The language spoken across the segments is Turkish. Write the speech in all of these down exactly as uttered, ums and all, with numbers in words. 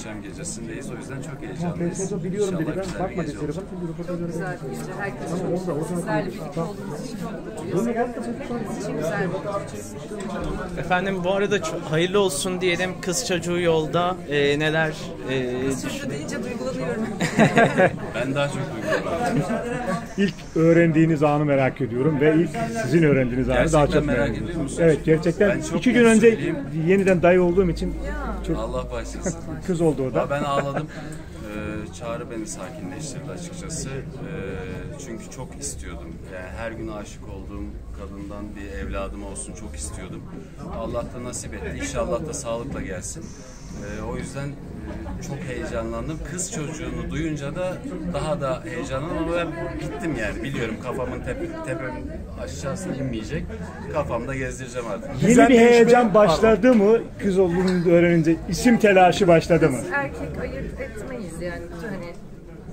muhteşem gecesindeyiz. O yüzden çok heyecanlıyız. Biliyorum biliyorum dedi. Ben bakma dedi. Çok güzel bir gece. Herkes çok güzel bir birlikte olduğumuz için çok mutluyuz. Hepimiz için güzel bir gece. Efendim bu arada hayırlı olsun diyelim. Kız çocuğu yolda. Ee, neler? E, Kız çocuğu deyince duygulanıyorum. Ben daha çok duygulanıyorum. İlk öğrendiğiniz anı merak ediyorum ve ilk sizin öğrendiğiniz anı gerçekten daha çok merak, merak ediyorum. Evet gerçekten. İki gün önce söyleyeyim. yeniden dayı olduğum için ya. Çok Allah başlasın. Kız oldu orada. Ben ağladım. ee, Çağrı beni sakinleştirdi açıkçası. Ee, çünkü çok istiyordum. Yani her gün aşık olduğum kadından bir evladım olsun çok istiyordum. Allah da nasip etti. İnşallah da sağlıkla gelsin. Ee, o yüzden çok heyecanlandım. Kız çocuğunu duyunca da daha da heyecanlandım. Ben gittim yani. Biliyorum kafamın tep tepem aşağısına inmeyecek. Kafamda gezdireceğim artık. Yeni Güzel bir heyecan mi? başladı mı? Kız olduğunu öğrenince isim telaşı başladı mı? Biz erkek ayırt etmeyiz yani. Hani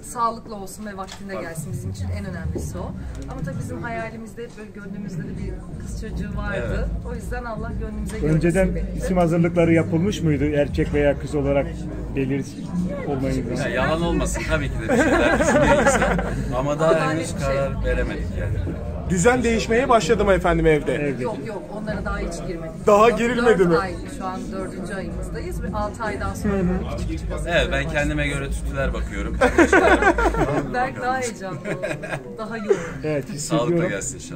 sağlıklı olsun ve vaktinde gelsin bizim için en önemlisi o. Ama tabii bizim hayalimizde hep böyle gönlümüzde de bir kız çocuğu vardı. Evet. O yüzden Allah gönlümüze gördü. Önceden gönlümüze isim hazırlıkları yapılmış mıydı? Erkek veya kız olarak belir olmayı. Yani yalan olmasın tabii ki de bir şeyler düşünüyoruz ama daha henüz karar şey veremedik yani. Düzen değişmeye başladı mı efendim evde? evde? Yok yok onlara daha hiç girmedik. Daha girilmedi mi? Ay, şu an dördüncü ayımızdayız ve altı aydan sonra küçük küçük evet ben kendime başladım. göre tütüler bakıyorum. Belki daha heyecanlı. Daha yoğun. Evet, sağlıkla gelsin inşallah.